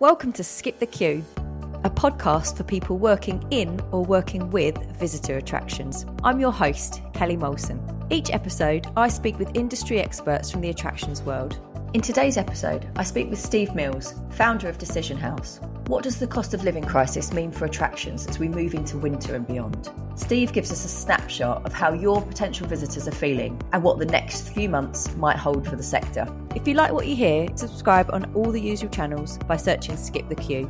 Welcome to Skip the Queue, a podcast for people working in or working with visitor attractions. I'm your host, Kelly Molson. Each episode, I speak with industry experts from the attractions world. In today's episode, I speak with Steve Mills, founder of Decision House. What does the cost of living crisis mean for attractions as we move into winter and beyond? Steve gives us a snapshot of how your potential visitors are feeling and what the next few months might hold for the sector. If you like what you hear, subscribe on all the usual channels by searching Skip the Queue.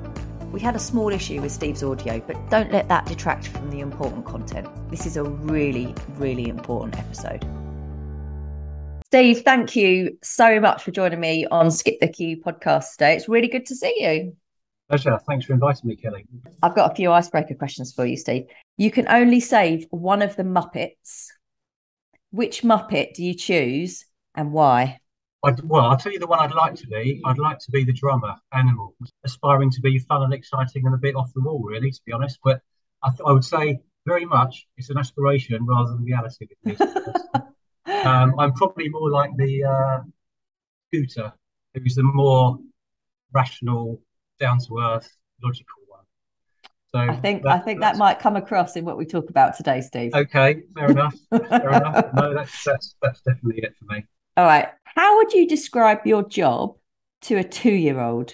We had a small issue with Steve's audio, but don't let that detract from the important content. This is a really, really important episode. Steve, thank you so much for joining me on Skip the Queue podcast today. It's really good to see you. Pleasure. Thanks for inviting me, Kelly. I've got a few icebreaker questions for you, Steve. You can only save one of the Muppets. Which Muppet do you choose and why? I'll tell you the one I'd like to be. I'd like to be the drummer, Animal, aspiring to be fun and exciting and a bit off the wall, really, to be honest. But I would say very much it's an aspiration rather than reality. I'm probably more like the Scooter, who's the more rational, down-to-earth, logical one. So I think that might come across in what we talk about today, Steve. Okay, fair enough. No, that's definitely it for me. All right. How would you describe your job to a 2-year-old?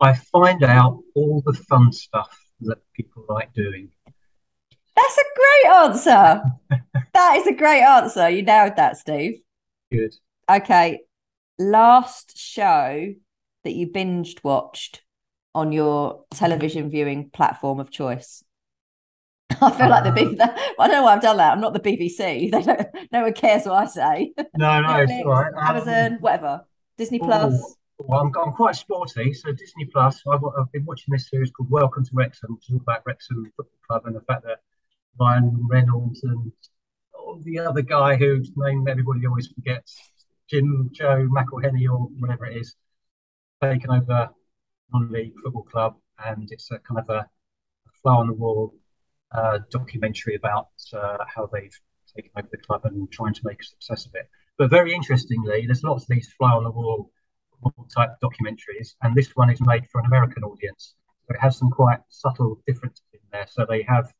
I find out all the fun stuff that people like doing. That's a great answer. That is a great answer. You nailed that, Steve. Good. Okay. Last show that you binged watched on your television viewing platform of choice. I feel like the BBC. I don't know why I've done that. I'm not the BBC. They don't. No one cares what I say. No, Netflix, it's all right. Amazon, whatever. Disney Plus. Well, I'm quite sporty, so Disney Plus. I've been watching this series called Welcome to Wrexham, which is all about Wrexham Football Club and the fact that Ryan Reynolds and the other guy whose name everybody always forgets, Jim Joe McElhenney or whatever it is, taken over non-league football club, and it's a kind of a fly on the wall documentary about how they've taken over the club and trying to make a success of it. But very interestingly, there's lots of these fly on the wall type documentaries, and this one is made for an American audience. So it has some quite subtle differences in there. So they have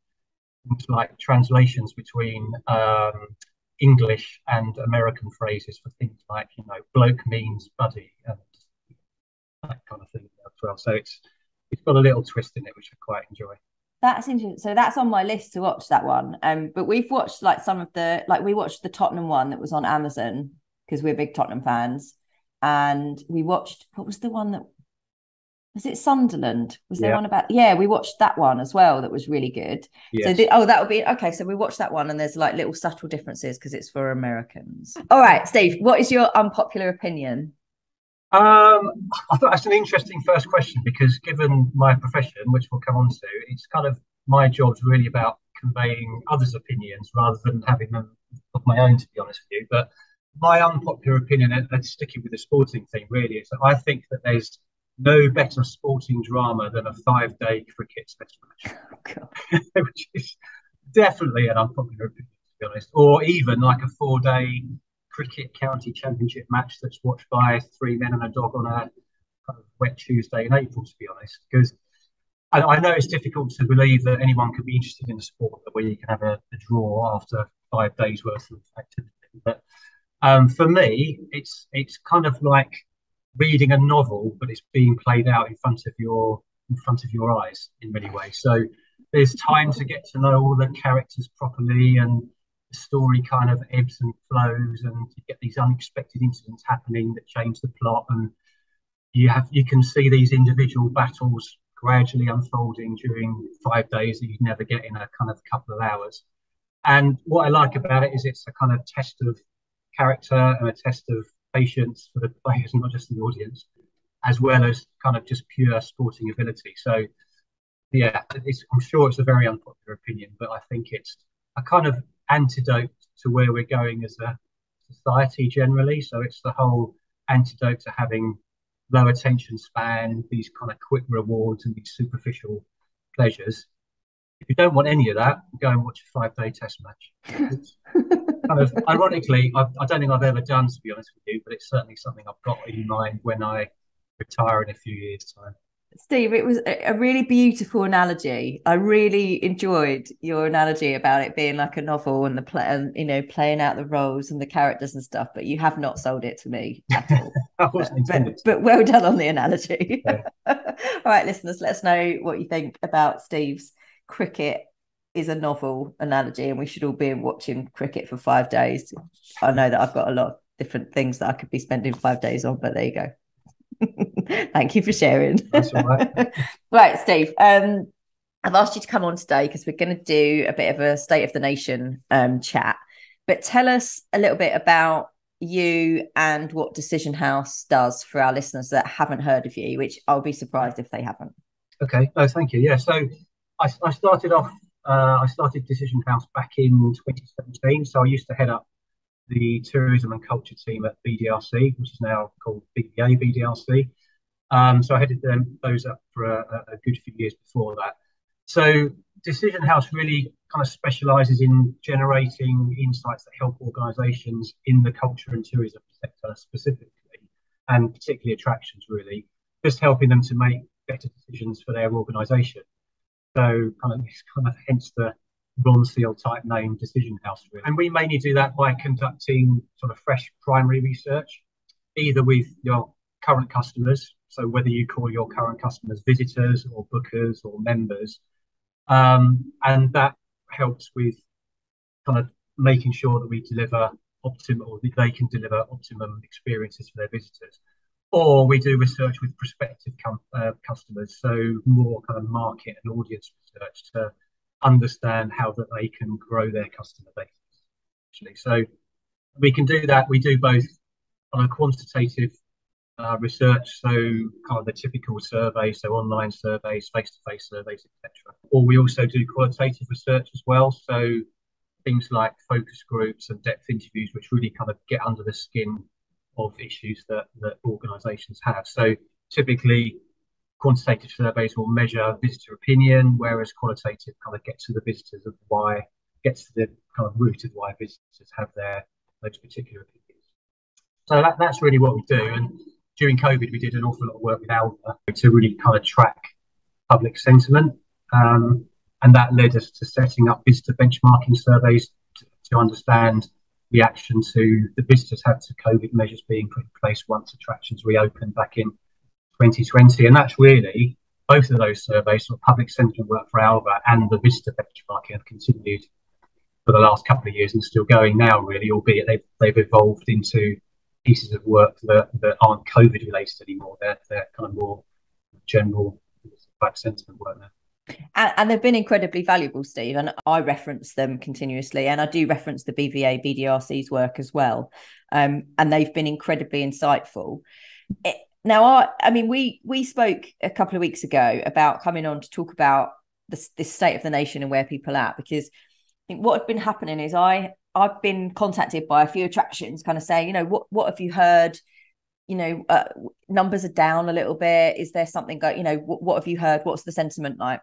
things like translations between English and American phrases for things like, you know, bloke means buddy and that kind of thing as well. So it's got a little twist in it, which I quite enjoy. That's interesting. So that's on my list to watch, that one. But we've watched we watched the Tottenham one that was on Amazon because we're big Tottenham fans. And we watched, what was the one that, was it Sunderland? Was there one about, we watched that one as well. That was really good. Yes. So that would be, okay. So we watched that one and there's like little subtle differences because it's for Americans. All right, Steve, what is your unpopular opinion? I thought that's an interesting first question because given my profession, which we'll come on to, it's kind of my job's really about conveying others' opinions rather than having them of my own, to be honest with you. But my unpopular opinion, and sticking with the sporting thing really, is that I think that there's no better sporting drama than a 5-day cricket test match, which is definitely an unpopular opinion, to be honest, or even like a 4-day cricket county championship match that's watched by 3 men and a dog on a kind of wet Tuesday in April, to be honest, because I know it's difficult to believe that anyone could be interested in a sport where you can have a draw after 5 days worth of activity. But for me, it's kind of like reading a novel, but it's being played out in front of your eyes in many ways. So there's time to get to know all the characters properly, and the story kind of ebbs and flows, and you get these unexpected incidents happening that change the plot, and you can see these individual battles gradually unfolding during 5 days that you'd never get in a kind of couple of hours. And what I like about it is it's a kind of test of character and a test of patience for the players, not just the audience, as well as kind of just pure sporting ability. So yeah, I'm sure it's a very unpopular opinion, but I think it's a kind of antidote to where we're going as a society generally. So it's the whole antidote to having low attention span, these kind of quick rewards and these superficial pleasures. If you don't want any of that, go and watch a 5-day test match. Kind of ironically, I don't think I've ever done, to be honest with you, but it's certainly something I've got in mind when I retire in a few years' time. Steve, it was a really beautiful analogy. I really enjoyed your analogy about it being like a novel and the play, and you know, playing out the roles and the characters and stuff. But you have not sold it to me at all. But well done on the analogy. Yeah. All right, listeners, let us know what you think about Steve's cricket is a novel analogy, and we should all be watching cricket for 5 days. I know that I've got a lot of different things that I could be spending 5 days on, but there you go. Thank you for sharing. That's all right. Right, Steve, I've asked you to come on today because we're going to do a bit of a State of the Nation chat, but tell us a little bit about you and what Decision House does for our listeners that haven't heard of you, which I'll be surprised if they haven't. Okay. Oh, thank you. Yeah, so I started off, I started Decision House back in 2017, so I used to head up the tourism and culture team at BDRC, which is now called BDRC. So I headed those up for a good few years before that. So Decision House really kind of specialises in generating insights that help organisations in the culture and tourism sector specifically, and particularly attractions really, just helping them to make better decisions for their organisation. So kind of hence the Ron Seal type name, Decision House. Really. And we mainly do that by conducting sort of fresh primary research, either with your current customers, so whether you call your current customers visitors or bookers or members, and that helps with kind of making sure that we deliver optimum, or that they can deliver optimum experiences for their visitors. Or we do research with prospective customers, so more kind of market and audience research to understand how that they can grow their customer base. Actually, so we can do that. We do both on a quantitative research, so kind of the typical surveys, so online surveys, face-to-face surveys, etc. Or we also do qualitative research as well, so things like focus groups and depth interviews, which really kind of get under the skin of issues that organisations have. So typically, quantitative surveys will measure visitor opinion, whereas qualitative kind of gets to the visitors of why, gets to the kind of root of why visitors have those particular opinions. So that's really what we do. And during COVID, we did an awful lot of work with ALVA to really kind of track public sentiment. And that led us to setting up visitor benchmarking surveys to understand the action to the visitors had to COVID measures being put in place once attractions reopened back in 2020, and that's really both of those surveys, sort of public sentiment work for ALVA and the visitor benchmarking, have continued for the last couple of years and still going now, really, albeit they've evolved into pieces of work that aren't COVID related anymore. They're kind of more general public sentiment work now. And they've been incredibly valuable, Steve, and I reference them continuously, and I do reference the BVA, BDRC's work as well, and they've been incredibly insightful. Now, we spoke a couple of weeks ago about coming on to talk about this state of the nation and where people are at, because I think what had been happening is I've been contacted by a few attractions kind of saying, you know, what have you heard? You know, numbers are down a little bit. Is there something going, you know, what have you heard? What's the sentiment like?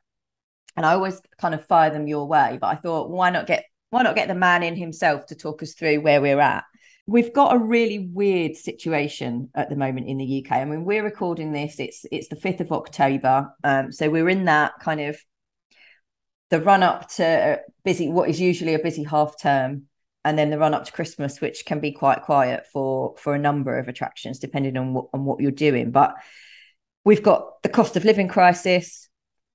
And I always kind of fire them your way, but I thought, why not get the man in himself to talk us through where we're at? We've got a really weird situation at the moment in the UK. I mean, we're recording this. It's the 5th of October. So we're in that kind of the run up to what is usually a busy half term, and then the run up to Christmas, which can be quite quiet for a number of attractions, depending on what you're doing. But we've got the cost of living crisis.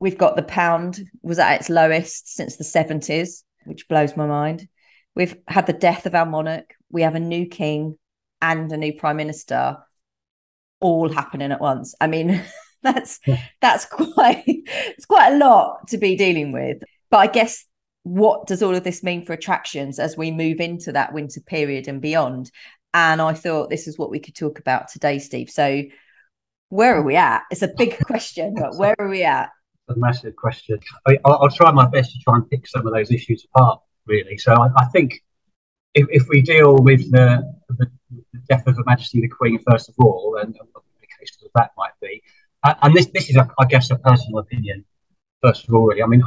We've got the pound was at its lowest since the 70s, which blows my mind. We've had the death of our monarch. We have a new king and a new prime minister all happening at once. I mean, it's quite a lot to be dealing with. But I guess, what does all of this mean for attractions as we move into that winter period and beyond? And I thought this is what we could talk about today, Steve. So where are we at? It's a big question, but where are we at? A massive question. I'll try my best to try and pick some of those issues apart, really. So I think, if we deal with the death of Her Majesty the Queen first of all, and what the implications of that might be, and this is, I guess, a personal opinion first of all, really. I mean,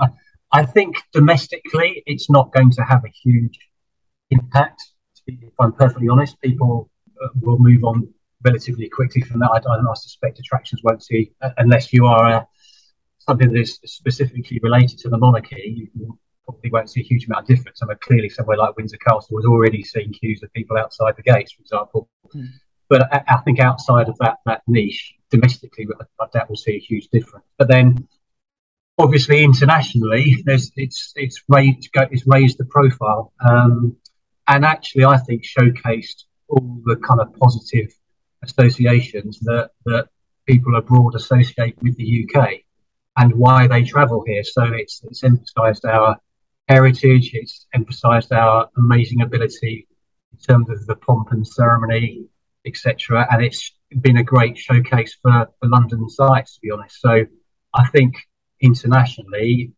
I think domestically it's not going to have a huge impact. If I'm perfectly honest, people will move on relatively quickly from that. I suspect attractions won't see, unless you are something that is specifically related to the monarchy, you probably won't see a huge amount of difference. I mean, clearly somewhere like Windsor Castle was already seeing queues of people outside the gates, for example. Mm. But I think outside of that niche, domestically, I doubt we'll see a huge difference. But then, obviously, internationally, it's raised the profile, and actually, I think showcased all the kind of positive associations that people abroad associate with the UK and why they travel here. So it's emphasised our heritage. It's emphasised our amazing ability in terms of the pomp and ceremony, etc. And it's been a great showcase for London sites, to be honest. So I think internationally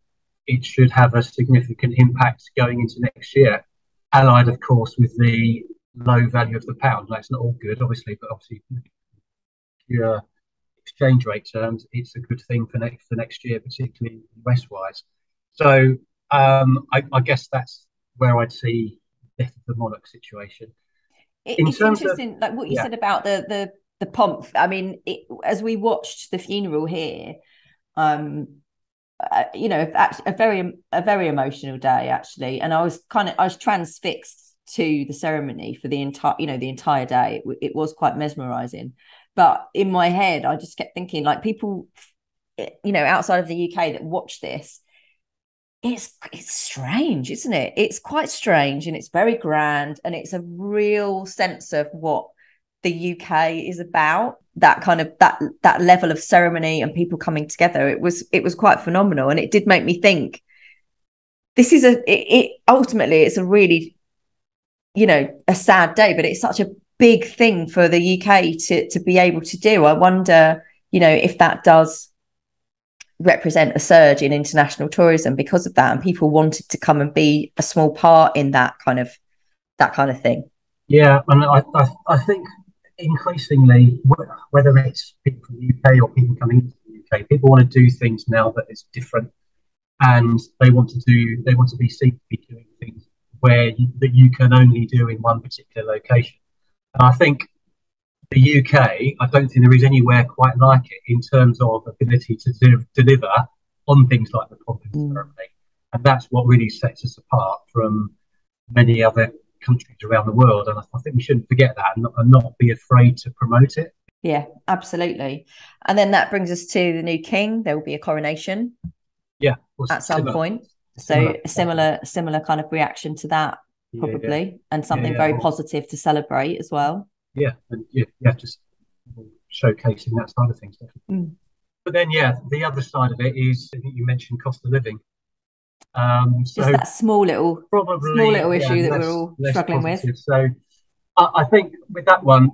it should have a significant impact going into next year, allied, of course, with the low value of the pound. That's not all good, obviously, but obviously pure exchange rate terms, it's a good thing for next year, particularly US-wise. So I guess that's where I'd see death of the monarch situation. It's interesting, like what you said about the pomp. I mean, as we watched the funeral here, you know, a very emotional day actually, and I was transfixed to the ceremony for the entire day. It was quite mesmerising, but in my head, I just kept thinking, like, people, you know, outside of the UK that watch this, it's strange, isn't it? It's quite strange, and it's very grand, and it's a real sense of what the UK is about, that kind of that level of ceremony and people coming together. It was quite phenomenal, and it did make me think, this is ultimately it's a really, you know, a sad day, but it's such a big thing for the UK to be able to do. I wonder, you know, if that does represent a surge in international tourism because of that, and people wanted to come and be a small part in that kind of thing. Yeah, and I think increasingly, whether it's people from the UK or people coming into the UK, people want to do things now that is different, and they want to be seen to be doing things that you can only do in one particular location. And I think the UK, I don't think there is anywhere quite like it in terms of ability to deliver on things like the pomp and ceremony. And that's what really sets us apart from many other countries around the world. And I think we shouldn't forget that and not be afraid to promote it. Yeah, absolutely. And then that brings us to the new king. There will be a coronation. Yeah. At some point. So similar kind of reaction to that, probably, and something very positive to celebrate as well. Yeah, and just showcasing that side of things. But then, the other side of it is, I think you mentioned cost of living. So just that small little issue that we're all struggling with. So I think with that one,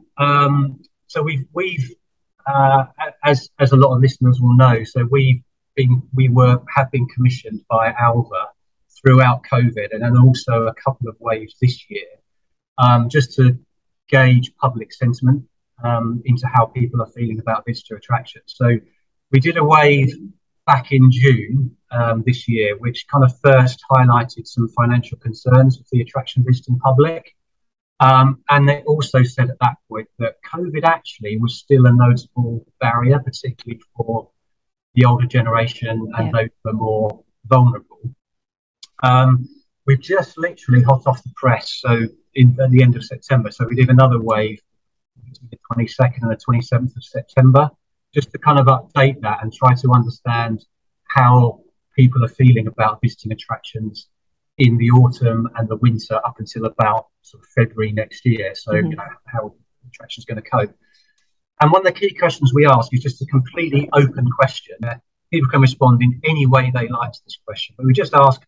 so we've as a lot of listeners will know, so we have been commissioned by ALVA throughout COVID, and then also a couple of waves this year, just to gauge public sentiment into how people are feeling about visitor attractions. So we did a wave back in June this year, which kind of first highlighted some financial concerns of the attraction visiting public. And they also said at that point that COVID actually was still a notable barrier, particularly for the older generation and those who are more vulnerable. We've just literally hot off the press, so at the end of September. So we did another wave between the 22nd and the 27th of September, just to kind of update that and try to understand how people are feeling about visiting attractions in the autumn and the winter up until about sort of February next year. So you know, how attractions are going to cope. And one of the key questions we ask is just a completely open question. People can respond in any way they like to this question, but we just ask,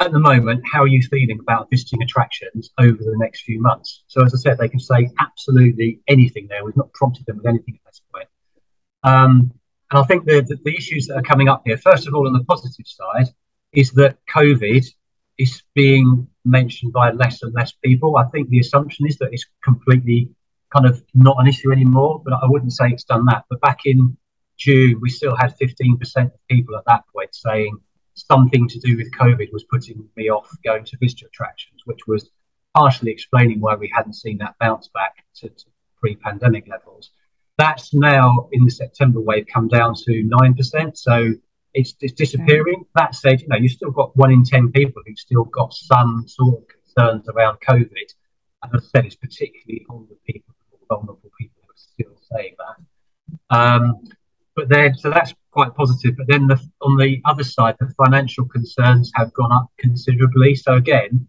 at the moment, how are you feeling about visiting attractions over the next few months? So, as I said, they can say absolutely anything there. We've not prompted them with anything at this point. And I think the issues that are coming up here, first of all, on the positive side, is that COVID is being mentioned by less and less people. I think the assumption is that it's completely kind of not an issue anymore, but I wouldn't say it's done that. But back in June, we still had 15% of people at that point saying something to do with COVID was putting me off going to visitor attractions, which was partially explaining why we hadn't seen that bounce back to pre-pandemic levels. That's now, in the September wave, come down to 9%. So it's disappearing. Okay. That said, you know, you've still got 1 in 10 people who've still got some sort of concerns around COVID. And as I said, it's particularly older people, vulnerable people who are still saying that. But then, so that's quite positive. But then on the other side, the financial concerns have gone up considerably. So again,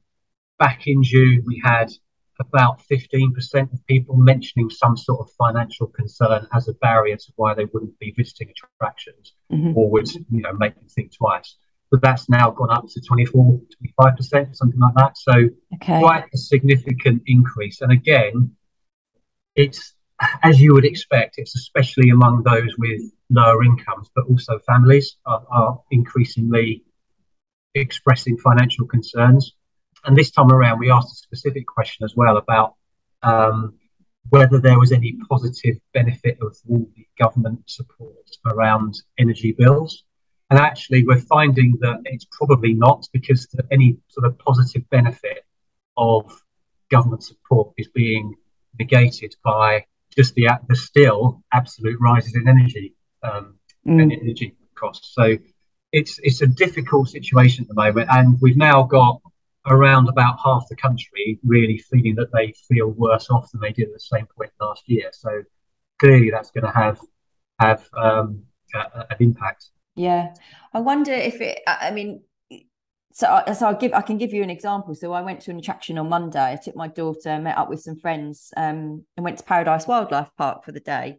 back in June, we had about 15% of people mentioning some sort of financial concern as a barrier to why they wouldn't be visiting attractions or would, you know, make them think twice. But that's now gone up to 24, 25%, something like that. So quite a significant increase. And again, it's, as you would expect, it's especially among those with lower incomes, but also families are increasingly expressing financial concerns. And this time around, we asked a specific question as well about whether there was any positive benefit of all the government support around energy bills. And actually, we're finding that it's probably not, because any sort of positive benefit of government support is being negated by just the still absolute rises in energy energy costs. So it's a difficult situation at the moment, and we've now got around about half the country really feeling that they feel worse off than they did at the same point last year. So clearly that's going to have an impact. Yeah, I wonder if it, I mean, so I can give you an example. So I went to an attraction on Monday. I took my daughter, met up with some friends, and went to Paradise Wildlife Park for the day.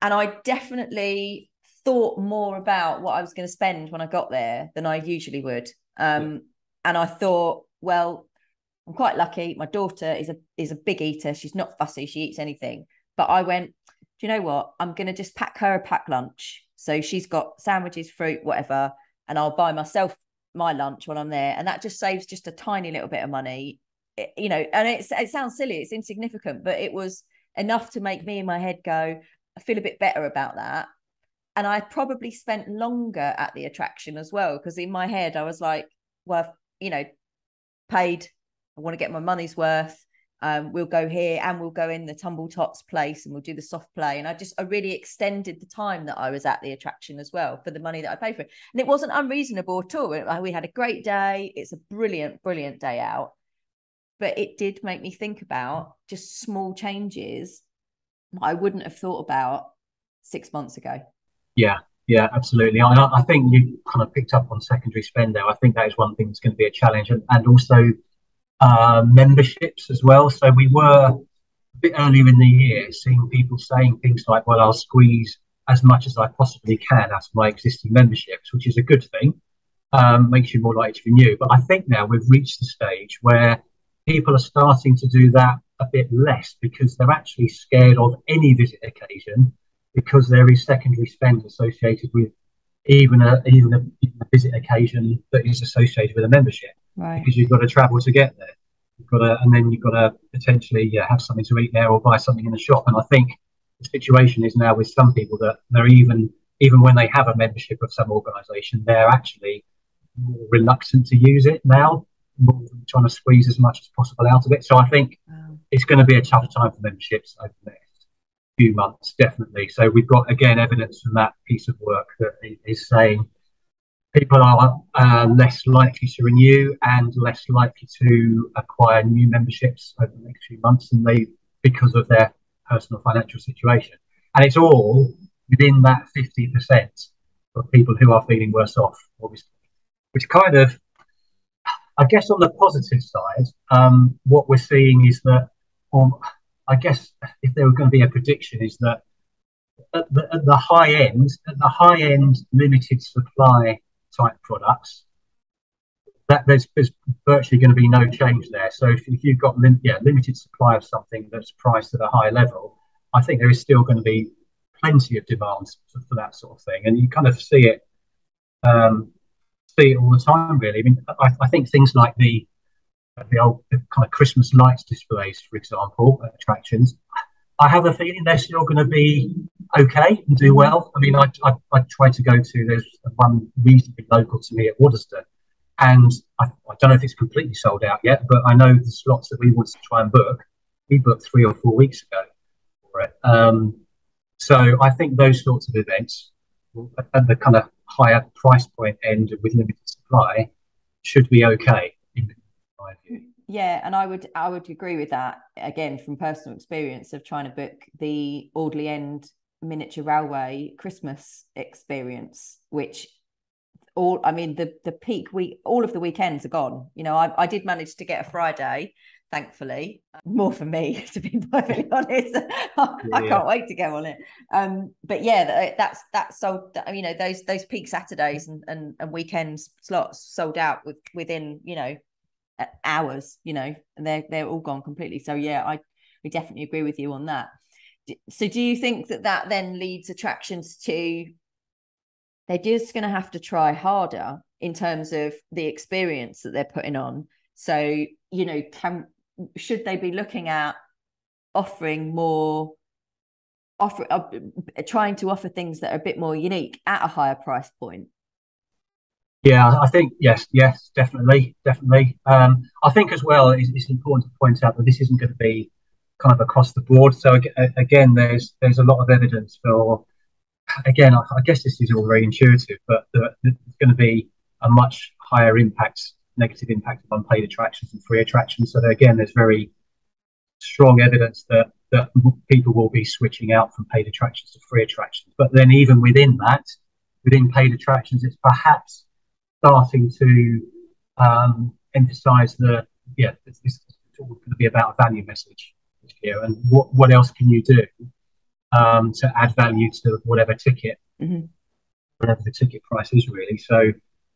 And I definitely thought more about what I was going to spend when I got there than I usually would. And I thought, well, I'm quite lucky. My daughter is a big eater. She's not fussy. She eats anything. But I went, do you know what? I'm going to just pack her a packed lunch. So she's got sandwiches, fruit, whatever, and I'll buy myself my lunch while I'm there. And that just saves just a tiny little bit of money, you know, and it sounds silly. It's insignificant, but it was enough to make me in my head go, I feel a bit better about that. And I probably spent longer at the attraction as well, because in my head I was like, well, you know, paid, I want to get my money's worth. We'll go here and we'll go in the Tumble Tots place and we'll do the soft play. And I really extended the time that I was at the attraction as well for the money that I paid for it. And it wasn't unreasonable at all. We had a great day. It's a brilliant, brilliant day out. But it did make me think about just small changes I wouldn't have thought about 6 months ago. Yeah. Yeah, absolutely. And I think you kind of picked up on secondary spend there. I think that is one thing that's going to be a challenge, and also memberships as well. So we were a bit earlier in the year seeing people saying things like, well, I'll squeeze as much as I possibly can out of my existing memberships, which is a good thing. Makes you more likely to renew. But I think now we've reached the stage where people are starting to do that a bit less, because they're actually scared of any visit occasion, because there is secondary spend associated with even a visit occasion that is associated with a membership, right? Because you've got to travel to get there, and then you've got to potentially have something to eat there or buy something in the shop. And I think the situation is now with some people that they're even when they have a membership of some organisation, they're actually more reluctant to use it now, more than trying to squeeze as much as possible out of it. So I think it's going to be a tough time for memberships over there. Few months, definitely. So we've got, again, evidence from that piece of work that is saying people are less likely to renew and less likely to acquire new memberships over the next few months, and because of their personal financial situation. And it's all within that 50% of people who are feeling worse off, obviously, which kind of, I guess, on the positive side, what we're seeing is that I guess if there were going to be a prediction, is that at the high end limited supply type products, that there's virtually going to be no change there. So if you've got limited supply of something that's priced at a high level, I think there is still going to be plenty of demand for that sort of thing. And you kind of see it all the time, really. I mean, I think things like the old kind of Christmas lights displays, for example, attractions, I have a feeling they're still going to be okay and do well. I mean, I tried to go to, there's one reasonably local to me at Waddesdon, and I don't know if it's completely sold out yet, but I know the slots that we wanted to try and book, we booked 3 or 4 weeks ago, for it. So I think those sorts of events at the kind of higher price point end with limited supply should be okay, in my view. Yeah, and I would agree with that, again, from personal experience of trying to book the Audley End miniature railway Christmas experience, which the peak week, all of the weekends are gone. You know, I did manage to get a Friday, thankfully, more for me, to be perfectly honest. I can't wait to go on it. But yeah, that's sold. You know, those peak Saturdays and weekend slots sold out within, you know, hours. You know, and they're all gone completely. So yeah, we definitely agree with you on that. So do you think that then leads attractions to, they're just going to have to try harder in terms of the experience that they're putting on? So, you know, should they be looking at offering more, trying to offer things that are a bit more unique at a higher price point? Yeah, I think yes, definitely. I think as well, it's important to point out that this isn't going to be kind of across the board. So again, there's a lot of evidence for, again, I guess this is all very intuitive, but there's going to be a much higher impact, negative impact of unpaid attractions and free attractions. So that, again, there's very strong evidence that people will be switching out from paid attractions to free attractions. But then even within that, within paid attractions, it's perhaps starting to emphasise that, yeah, it's all going to be about a value message here, and what else can you do to add value to whatever ticket, whatever the ticket price is, really. So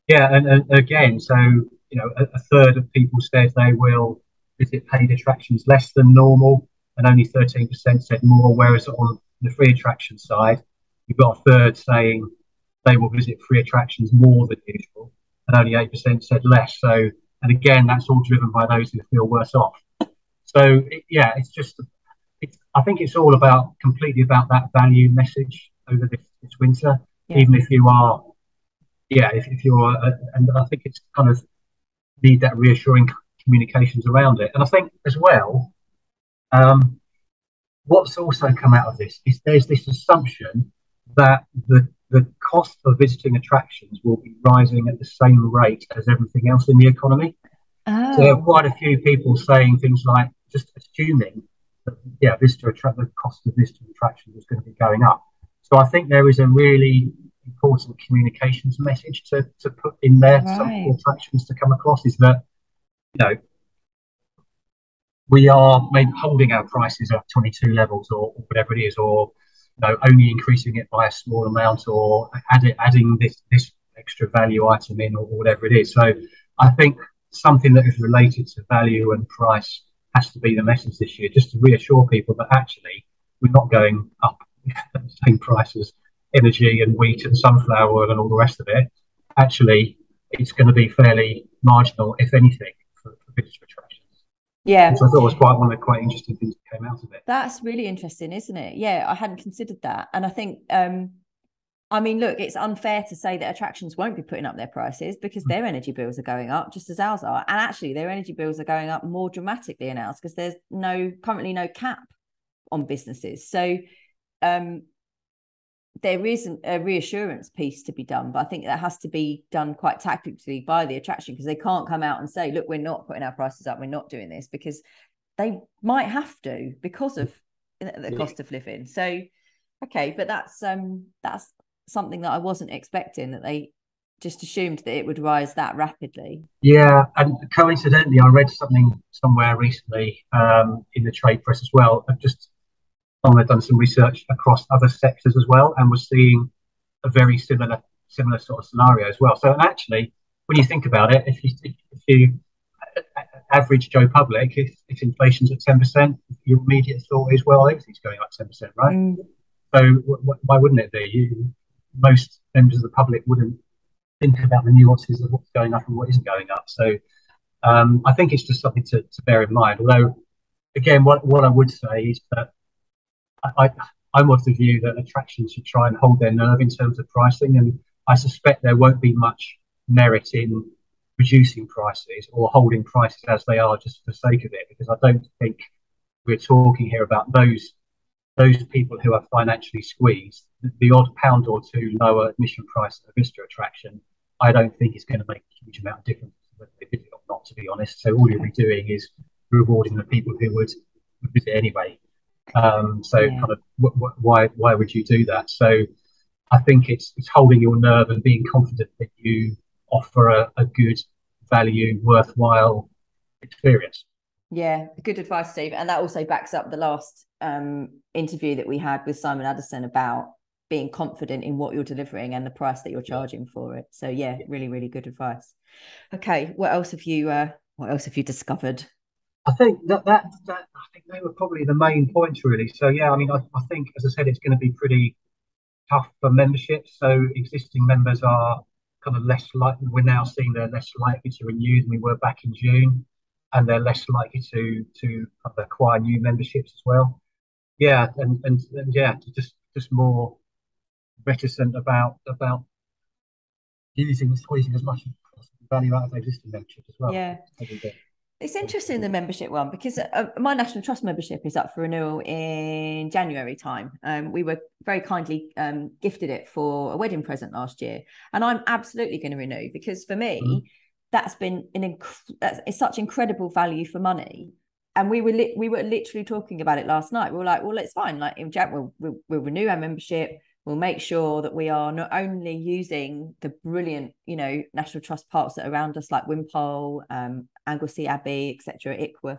yeah, and again, so you know, a third of people said they will visit paid attractions less than normal, and only 13% said more, whereas on the free attraction side, you've got a third saying they will visit free attractions more than usual, and only 8% said less. So, and again, that's all driven by those who feel worse off. So yeah, I think it's all completely about that value message over this winter. Yeah. Even if you are, and I think it's kind of need that reassuring communications around it. And I think as well, what's also come out of this is there's this assumption that the cost of visiting attractions will be rising at the same rate as everything else in the economy. Oh. So there are quite a few people saying things like, just assuming that, yeah, the cost of visitor attraction is going to be going up. So I think there is a really important communications message to put in there, right, for attractions to come across, is that, you know, we are maybe holding our prices at 22 levels or whatever it is, or, you know, only increasing it by a small amount, or adding this extra value item in, or whatever it is. So I think something that is related to value and price has to be the message this year, just to reassure people that actually we're not going up at the same price as energy and wheat and sunflower oil and all the rest of it. Actually, it's going to be fairly marginal, if anything, for visitor attractions. Yeah. Which I thought was one of the quite interesting things that came out of it. That's really interesting, isn't it? Yeah, I hadn't considered that. And I think, I mean, look, it's unfair to say that attractions won't be putting up their prices, because their energy bills are going up just as ours are. And actually, their energy bills are going up more dramatically than ours, because there's currently no cap on businesses. So there is a reassurance piece to be done, but I think that has to be done quite tactically by the attraction, because they can't come out and say, look, we're not putting our prices up, we're not doing this, because they might have to because of the cost of living. So, okay, but that's something that I wasn't expecting, that they just assumed that it would rise that rapidly. Yeah, and coincidentally, I read something somewhere recently in the trade press as well. I've done some research across other sectors as well, and was seeing a very similar sort of scenario as well. So, and actually, when you think about it, if you average Joe Public, if inflation's at 10%, your immediate thought is, well, everything's going up 10%, right? Mm. So why wouldn't it be? Most members of the public wouldn't think about the nuances of what's going up and what isn't going up. So I think it's just something to bear in mind. Although, again, what I would say is that I'm of the view that attractions should try and hold their nerve in terms of pricing, and I suspect there won't be much merit in reducing prices or holding prices as they are just for the sake of it, because I don't think we're talking here about those those people who are financially squeezed, the odd pound or two lower admission price of a visitor attraction, I don't think is going to make a huge amount of difference whether they visit or not, to be honest. So all you'll be doing is rewarding the people who would visit anyway. Kind of why would you do that? So I think it's holding your nerve and being confident that you offer a good value, worthwhile experience. Yeah, good advice, Steve. And that also backs up the last interview that we had with Simon Addison about being confident in what you're delivering and the price that you're charging for it. So yeah, really, really good advice. Okay, what else have you discovered? I think that they were probably the main points, really. So yeah, I mean, I think, as I said, it's going to be pretty tough for membership. So existing members are kind of less likely. We're now seeing they're less likely to renew than we were back in June, and they're less likely to acquire new memberships as well. Yeah, and yeah, just more reticent about squeezing as much value out of their existing membership as well. Yeah. It's interesting, the membership one, because my National Trust membership is up for renewal in January time. We were very kindly gifted it for a wedding present last year, and I'm absolutely going to renew, because for me, that's been it's such incredible value for money. And we were literally talking about it last night. We were like, well, it's fine. Like, in Jack, we'll renew our membership. We'll make sure that we are not only using the brilliant, National Trust parks that are around us, like Wimpole, Anglesey Abbey, etc., Ickworth,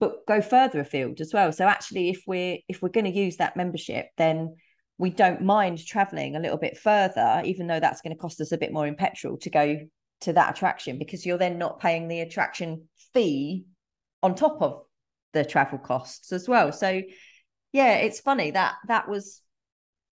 but go further afield as well. So actually, if we're going to use that membership, then we don't mind travelling a little bit further, even though that's going to cost us a bit more in petrol to go to that attraction, because you're then not paying the attraction fee on top of the travel costs as well. So yeah, it's funny that was.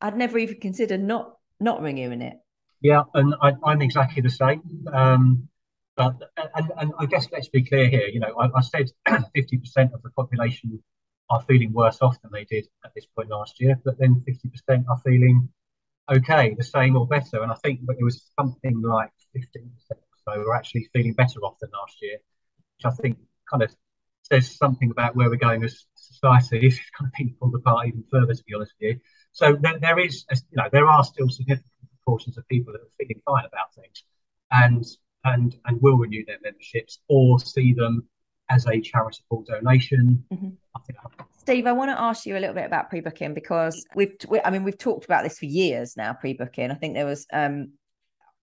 I'd never even considered not renewing it. Yeah, and I'm exactly the same. But I guess let's be clear here. I said 50% of the population are feeling worse off than they did at this point last year, but then 50% are feeling okay, the same or better. And I think it was something like 15% or so were actually feeling better off than last year, which I think kind of says something about where we're going as society. This is kind of being pulled apart even further, to be honest with you. So there are still significant proportions of people that are feeling fine about things, and will renew their memberships or see them as a charitable donation. Mm-hmm. Steve, I want to ask you a little bit about pre-booking, because we've talked about this for years now. Pre-booking, I think there was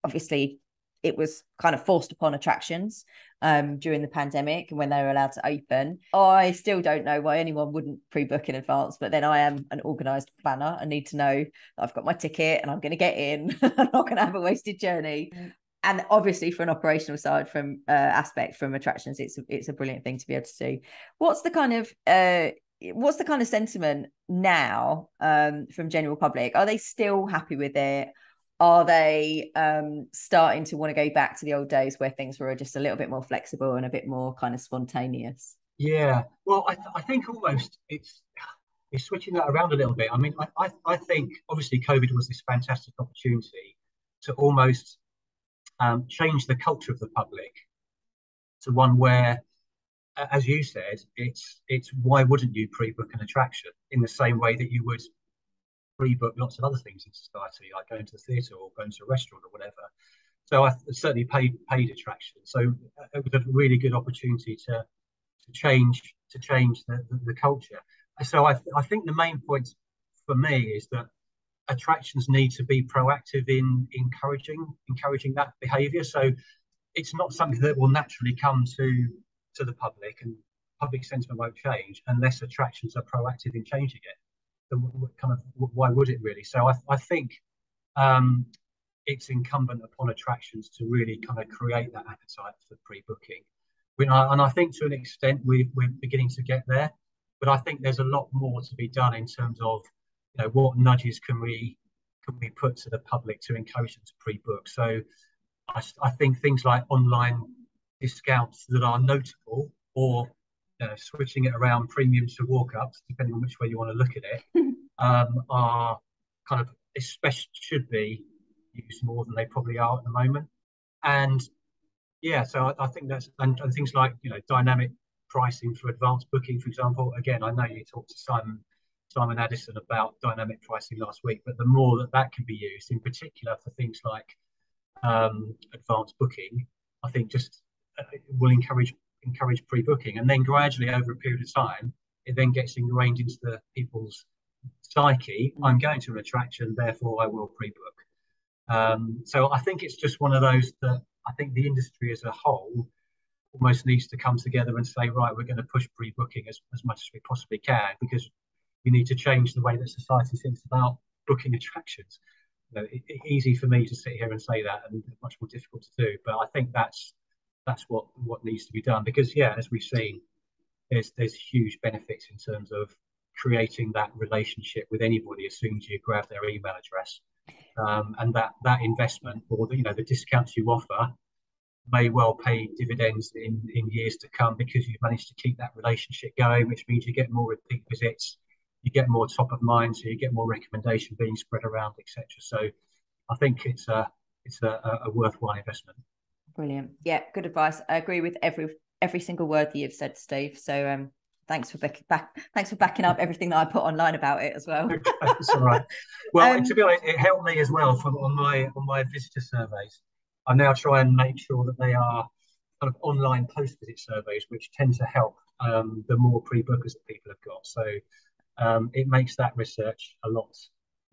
obviously it was kind of forced upon attractions during the pandemic when they were allowed to open. I still don't know why anyone wouldn't pre-book in advance, but then I am an organised planner. I need to know that I've got my ticket and I'm going to get in. I'm not going to have a wasted journey. And obviously, for an operational side from aspect from attractions, it's a brilliant thing to be able to do. What's the kind of sentiment now from general public? Are they still happy with it? Are they starting to want to go back to the old days where things were just a little bit more flexible and a bit more kind of spontaneous? Yeah, well, I think almost it's switching that around a little bit. I mean, I think obviously COVID was this fantastic opportunity to almost change the culture of the public to one where, as you said, it's why wouldn't you pre-book an attraction in the same way that you would pre-book lots of other things in society, like going to the theatre or going to a restaurant or whatever. So I certainly paid attractions. So it was a really good opportunity to change the culture. So I think the main point for me is that attractions need to be proactive in encouraging that behaviour. So it's not something that will naturally come to the public, and public sentiment won't change unless attractions are proactive in changing it. Kind of why would it really? So I think it's incumbent upon attractions to really kind of create that appetite for pre-booking. And I think to an extent we're beginning to get there, but I think there's a lot more to be done in terms of what nudges can we put to the public to encourage them to pre-book. So I think things like online discounts that are notable, or switching it around, premiums to walk-ups, depending on which way you want to look at it, are kind of especially should be used more than they probably are at the moment. And yeah, so I think that's and things like dynamic pricing for advanced booking, for example. Again, I know you talked to Simon Simon Addison about dynamic pricing last week, but the more that that can be used, in particular for things like advanced booking, I think just will encourage pre-booking, and then gradually over a period of time, it then gets ingrained into the people's psyche. I'm going to an attraction, therefore I will pre-book. So I think it's just one of those that I think the industry as a whole almost needs to come together and say, right, we're going to push pre-booking as much as we possibly can, because we need to change the way that society thinks about booking attractions. You know, it's easy for me to sit here and say that, and much more difficult to do. But I think that's what needs to be done, because yeah, as we've seen, there's huge benefits in terms of creating that relationship with anybody as soon as you grab their email address, and that investment, or the, you know, the discounts you offer may well pay dividends in years to come, because you've managed to keep that relationship going, which means you get more repeat visits, you get more top of mind, so you get more recommendation being spread around, etc. So I think it's a worthwhile investment. Brilliant. Yeah, good advice. I agree with every single word that you've said, Steve. So thanks for backing up everything that I put online about it as well. That's all right. Well, to be honest, it helped me as well from on my visitor surveys. I now try and make sure that they are kind of online post-visit surveys, which tend to help the more pre-bookers that people have got. So it makes that research a lot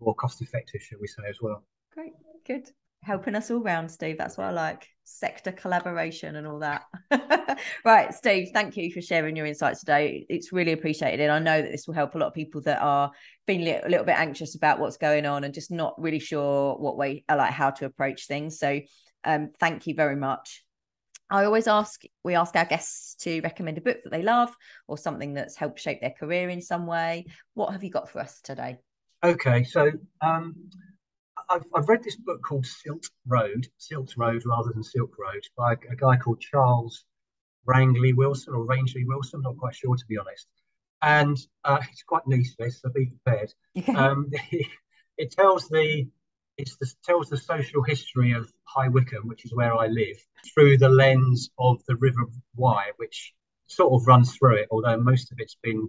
more cost-effective, should we say, as well. Great, good. Helping us all round, Steve. That's what I like. Sector collaboration and all that. Right, Steve, thank you for sharing your insights today. It's really appreciated. And I know that this will help a lot of people that are feeling a little bit anxious about what's going on and just not really sure what way, like how to approach things. So thank you very much. I always ask our guests to recommend a book that they love or something that's helped shape their career in some way. What have you got for us today? Okay, so I've read this book called Silk Road rather than Silk Road, by a guy called Charles Wrangley Wilson, or Rangeley Wilson, I'm not quite sure, to be honest. And it's quite niche, this, so be prepared. It tells the social history of High Wycombe, which is where I live, through the lens of the River Wye, which sort of runs through it, although most of it's been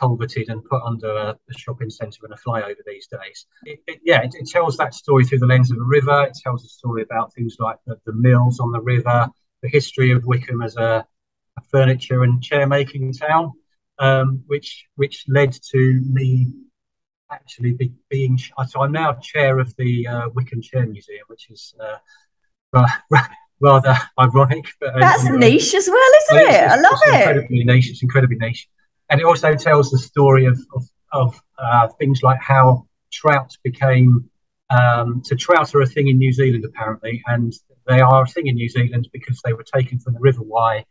culverted and put under a shopping centre and a flyover these days. It tells that story through the lens of a river. It tells a story about things like the mills on the river, the history of Wycombe as a furniture and chair making town, which led to me actually being, so I'm now chair of the Wycombe Chair Museum, which is rather ironic. But that's niche as well, isn't it? I love it. Incredibly niche. It's incredibly niche. And it also tells the story of things like how trout became, so trout are a thing in New Zealand apparently, and they are a thing in New Zealand because they were taken from the River Wye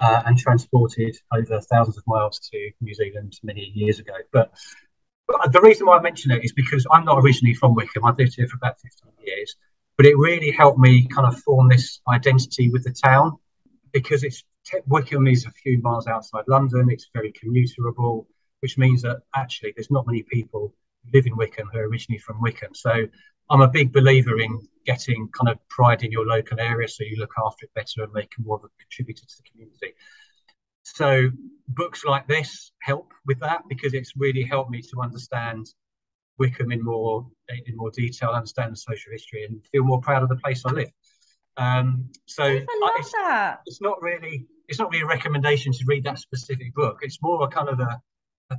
and transported over thousands of miles to New Zealand many years ago. But the reason why I mention it is because I'm not originally from Wycombe. I've lived here for about 15 years, but it really helped me kind of form this identity with the town, because it's, Wycombe is a few miles outside London. It's very commuterable, which means that actually there's not many people who live in Wycombe who are originally from Wycombe. So I'm a big believer in getting kind of pride in your local area so you look after it better and make more of a contributor to the community. So books like this help with that, because it's really helped me to understand Wycombe in more detail, understand the social history, and feel more proud of the place I live. So I love that. It's not really a recommendation to read that specific book. It's more a kind of a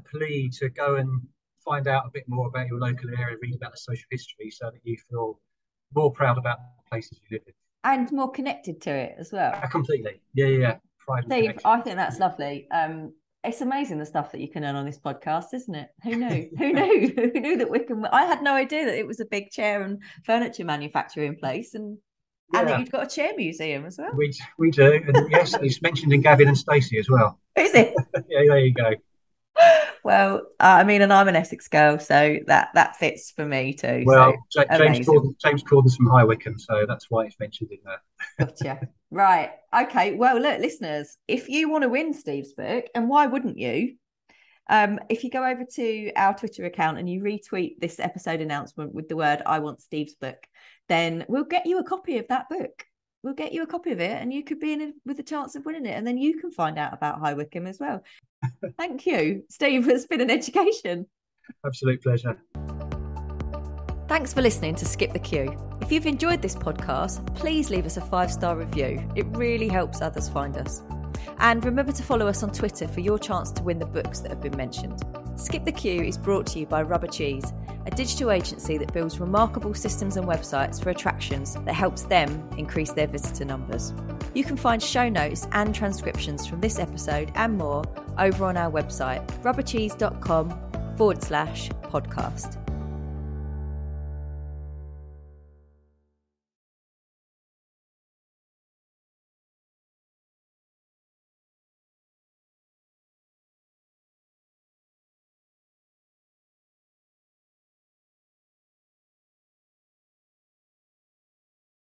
plea to go and find out a bit more about your local area, read about the social history, so that you feel more proud about the places you live in and more connected to it as well. Completely, yeah. Pride, Steve, I think that's lovely. It's amazing the stuff that you can earn on this podcast, isn't it? Who knew? Who knew that Wycombe? I had no idea that it was a big chair and furniture manufacturing place, and. Yeah. And then you've got a chair museum as well. We do. And yes, it's mentioned in Gavin and Stacey as well. Is it? Yeah, there you go. Well, and I'm an Essex girl, so that fits for me too. Well, so, James Corden's from High Wycombe, so that's why it's mentioned in there. Gotcha. Right. Okay. Well, look, listeners, if you want to win Steve's book, and why wouldn't you? If you go over to our Twitter account and you retweet this episode announcement with the word "I want Steve's book," then we'll get you a copy of that book. We'll get you a copy of it, and you could be in it with a chance of winning it, and then you can find out about High Wycombe as well. Thank you, Steve. It's been an education. Absolute pleasure. Thanks for listening to Skip the Queue. If you've enjoyed this podcast, please leave us a 5-star review. It really helps others find us. And remember to follow us on Twitter for your chance to win the books that have been mentioned. Skip the Queue is brought to you by Rubber Cheese, a digital agency that builds remarkable systems and websites for attractions that helps them increase their visitor numbers. You can find show notes and transcriptions from this episode and more over on our website, rubbercheese.com/podcast.